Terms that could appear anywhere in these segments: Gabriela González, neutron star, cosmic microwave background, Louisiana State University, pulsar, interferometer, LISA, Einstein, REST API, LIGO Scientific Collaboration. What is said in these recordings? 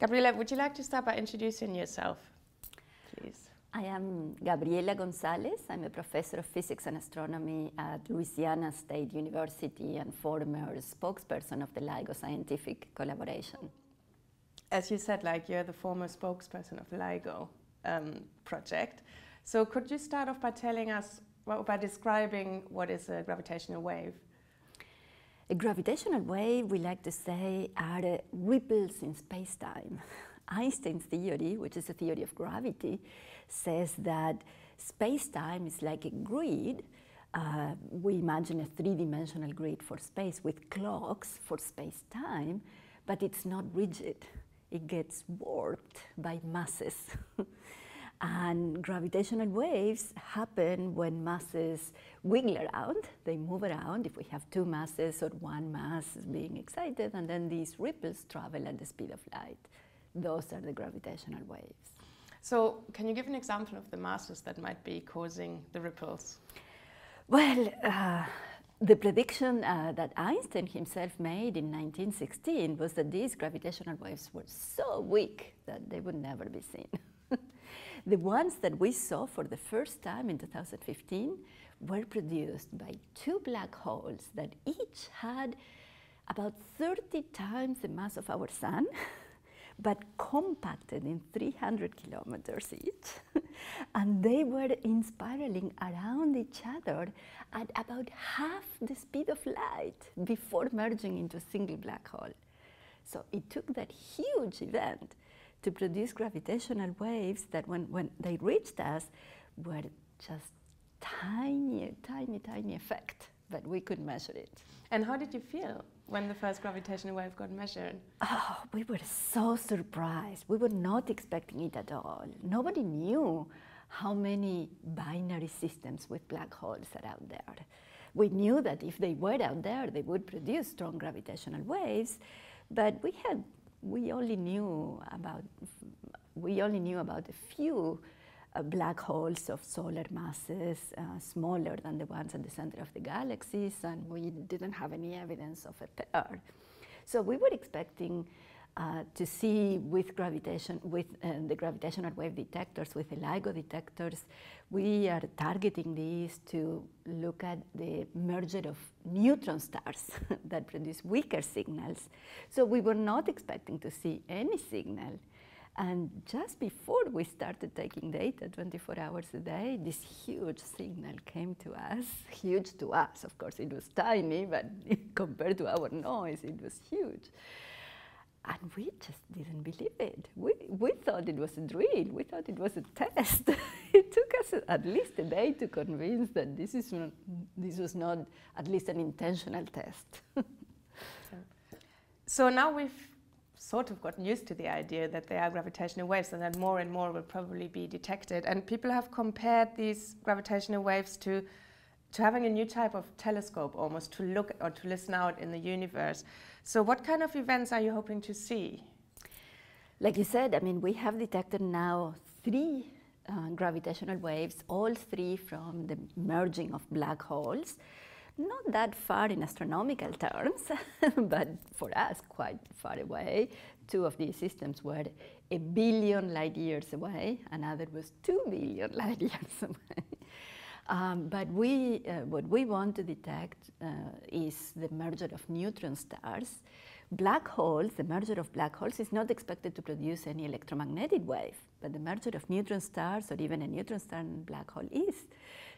Gabriela, would you like to start by introducing yourself, please? I am Gabriela González. I'm a professor of physics and astronomy at Louisiana State University and former spokesperson of the LIGO Scientific Collaboration. As you said, like, you're the former spokesperson of the LIGO project. So could you start off by telling us, well, by describing what is a gravitational wave? A gravitational wave, we like to say, are ripples in space-time. Einstein's theory, which is a theory of gravity, says that space-time is like a grid. We imagine a three-dimensional grid for space with clocks for space-time, but it's not rigid. It gets warped by masses. And gravitational waves happen when masses wiggle around, they move around, if we have two masses or one mass being excited, and then these ripples travel at the speed of light. Those are the gravitational waves. So can you give an example of the masses that might be causing the ripples? Well, the prediction that Einstein himself made in 1916 was that these gravitational waves were so weak that they would never be seen. The ones that we saw for the first time in 2015 were produced by two black holes that each had about 30 times the mass of our sun, but compacted in 300 kilometers each. And they were spiraling around each other at about half the speed of light before merging into a single black hole. So it took that huge event to produce gravitational waves that when they reached us were just tiny, tiny, tiny effect, but we could measure it. And how did you feel when the first gravitational wave got measured? Oh, we were so surprised. We were not expecting it at all. Nobody knew how many binary systems with black holes are out there. We knew that if they were out there, they would produce strong gravitational waves, but we only knew about a few black holes of solar masses, smaller than the ones at the center of the galaxies, and we didn't have any evidence of a pair. So we were expecting to see with gravitation, with the gravitational wave detectors, with the LIGO detectors, we are targeting these to look at the merger of neutron stars that produce weaker signals. So we were not expecting to see any signal. And just before we started taking data 24 hours a day, this huge signal came to us. Huge to us, of course, it was tiny, but compared to our noise, it was huge. And we just didn't believe it. We thought it was a drill. We thought it was a test. It took us at least a day to convince that this was not at least an intentional test. So now we've sort of gotten used to the idea that there are gravitational waves and that more and more will probably be detected. And people have compared these gravitational waves to having a new type of telescope almost to look or to listen out in the universe. So what kind of events are you hoping to see? Like you said, I mean, we have detected now three gravitational waves, all three from the merging of black holes. Not that far in astronomical terms, but for us quite far away. Two of these systems were 1 billion light years away, another was 2 billion light years away. But what we want to detect is the merger of neutron stars. Black holes, the merger of black holes is not expected to produce any electromagnetic wave, but the merger of neutron stars or even a neutron star and black hole is.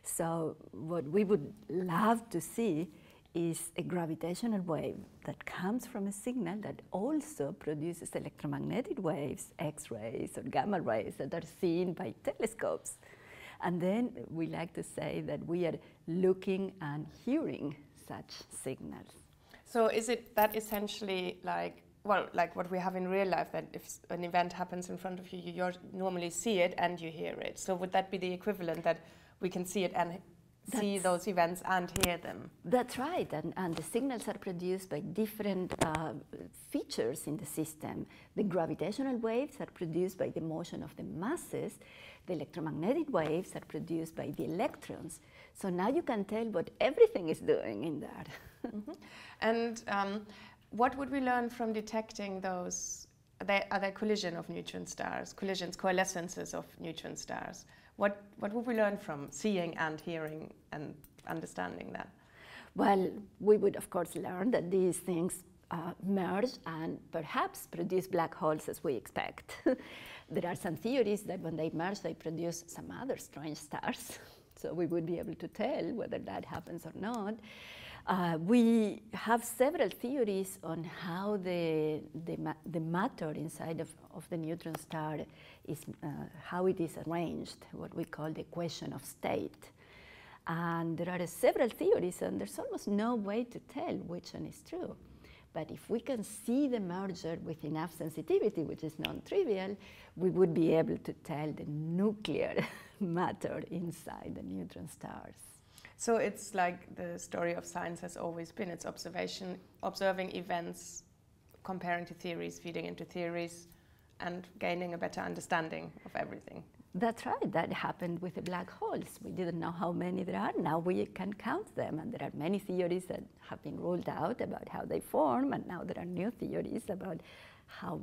So what we would love to see is a gravitational wave that comes from a signal that also produces electromagnetic waves, X-rays or gamma rays that are seen by telescopes. And then we like to say that we are looking and hearing such signals. So is it that essentially like, well, like what we have in real life, that if an event happens in front of you, you normally see it and you hear it. So would that be the equivalent that we can see it and see those events and hear them? That's right, and the signals are produced by different features in the system. The gravitational waves are produced by the motion of the masses, the electromagnetic waves are produced by the electrons. So now you can tell what everything is doing in that. And what would we learn from detecting those there are collision of neutron stars, coalescences of neutron stars. What would we learn from seeing and hearing and understanding that? Well, we would of course learn that these things merge and perhaps produce black holes as we expect. There are some theories that when they merge, they produce some other strange stars. So we would be able to tell whether that happens or not. We have several theories on how the matter inside of the neutron star is, how it is arranged, what we call the equation of state. And there are several theories, and there's almost no way to tell which one is true. But if we can see the merger with enough sensitivity, which is non-trivial, we would be able to tell the nuclear matter inside the neutron stars. So it's like the story of science has always been. It's observation, observing events, comparing to theories, feeding into theories, and gaining a better understanding of everything. That's right. That happened with the black holes. We didn't know how many there are. Now we can count them. And there are many theories that have been ruled out about how they form. And now there are new theories about how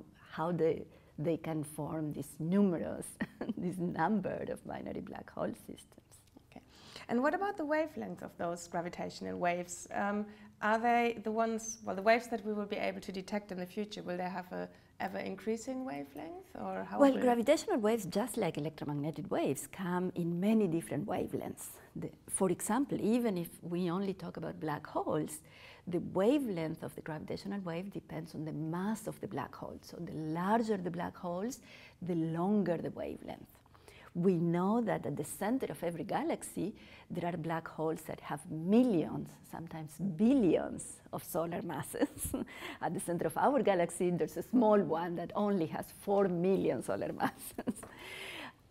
they can form this numerous, this number of binary black hole systems. Okay. And what about the wavelength of those gravitational waves? Are they the ones, well, the waves that we will be able to detect in the future, will they have a ever-increasing wavelength, or how? Well, gravitational waves, just like electromagnetic waves, come in many different wavelengths. For example, even if we only talk about black holes, the wavelength of the gravitational wave depends on the mass of the black hole. So the larger the black holes, the longer the wavelength. We know that at the center of every galaxy, there are black holes that have millions, sometimes billions of solar masses. At the center of our galaxy, there's a small one that only has 4 million solar masses.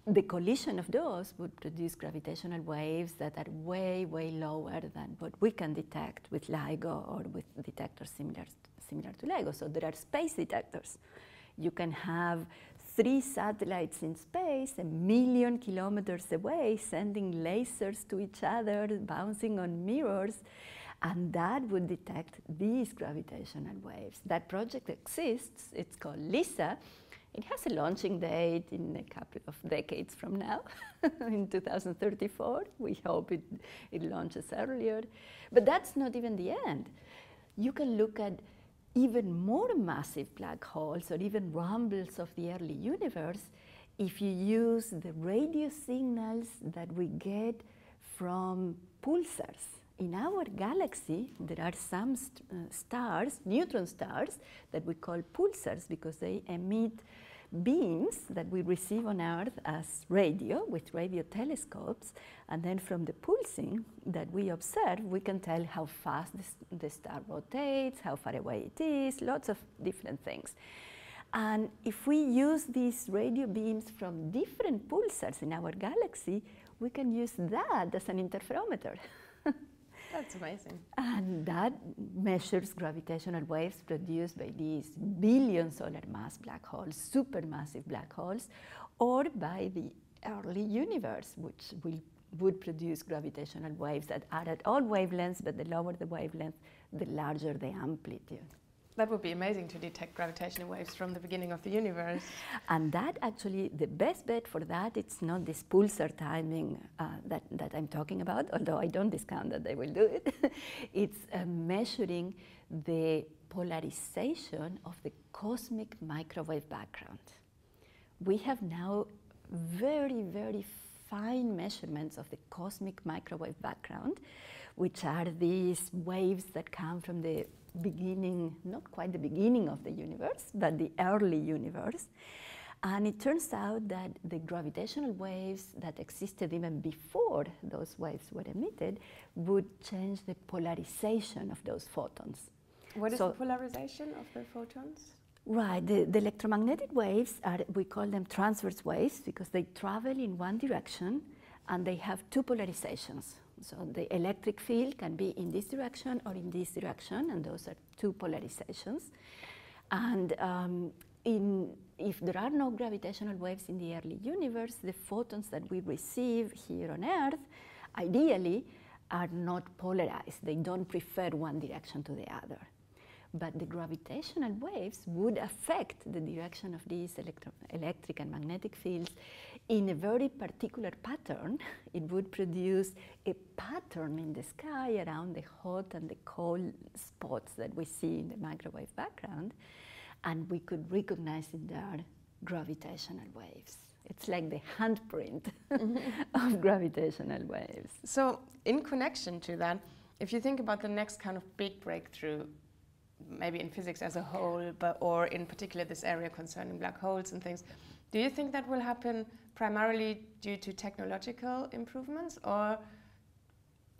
The collision of those would produce gravitational waves that are way, way lower than what we can detect with LIGO or with detectors similar to LIGO. So there are space detectors. You can have 3 satellites in space, 1,000,000 kilometers away, sending lasers to each other, bouncing on mirrors, and that would detect these gravitational waves. That project exists. It's called LISA. It has a launching date in a couple of decades from now, in 2034. We hope it launches earlier. But that's not even the end. You can look at even more massive black holes or even rumbles of the early universe if you use the radio signals that we get from pulsars. In our galaxy, there are some stars, neutron stars, that we call pulsars because they emit beams that we receive on Earth as radio, with radio telescopes, and then from the pulsing that we observe, we can tell how fast the star rotates, how far away it is, lots of different things. And if we use these radio beams from different pulsars in our galaxy, we can use that as an interferometer. That's amazing. And that measures gravitational waves produced by these billion solar mass black holes, supermassive black holes, or by the early universe, which would produce gravitational waves that are at all wavelengths, but the lower the wavelength, the larger the amplitude. That would be amazing to detect gravitational waves from the beginning of the universe. And that actually, the best bet for that, it's not this pulsar timing that I'm talking about, although I don't discount that they will do it. It's measuring the polarization of the cosmic microwave background. We have now very, very fine measurements of the cosmic microwave background, which are these waves that come from the beginning, not quite the beginning of the universe, but the early universe. And it turns out that the gravitational waves that existed even before those waves were emitted would change the polarization of those photons. What is the polarization of the photons? Right, the electromagnetic waves are, we call them transverse waves because they travel in one direction and they have two polarizations. So the electric field can be in this direction or in this direction, and those are two polarizations. And if there are no gravitational waves in the early universe, the photons that we receive here on Earth, ideally, are not polarized. They don't prefer one direction to the other. but the gravitational waves would affect the direction of these electric and magnetic fields in a very particular pattern. It would produce a pattern in the sky around the hot and the cold spots that we see in the microwave background, and we could recognize in there gravitational waves. It's like the handprint of gravitational waves. So in connection to that, if you think about the next kind of big breakthrough, maybe in physics as a whole, but or in particular this area concerning black holes and things, do you think that will happen primarily due to technological improvements or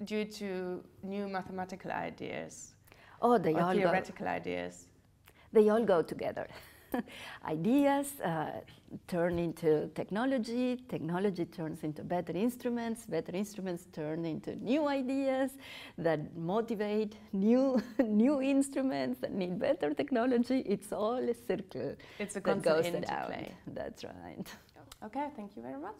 due to new mathematical ideas? Oh, they all theoretical ideas. They all go together. Ideas turn into technology, technology turns into better instruments turn into new ideas that motivate new instruments that need better technology. It's all a circle. It's a constant interplay. That's right. Okay, thank you very much.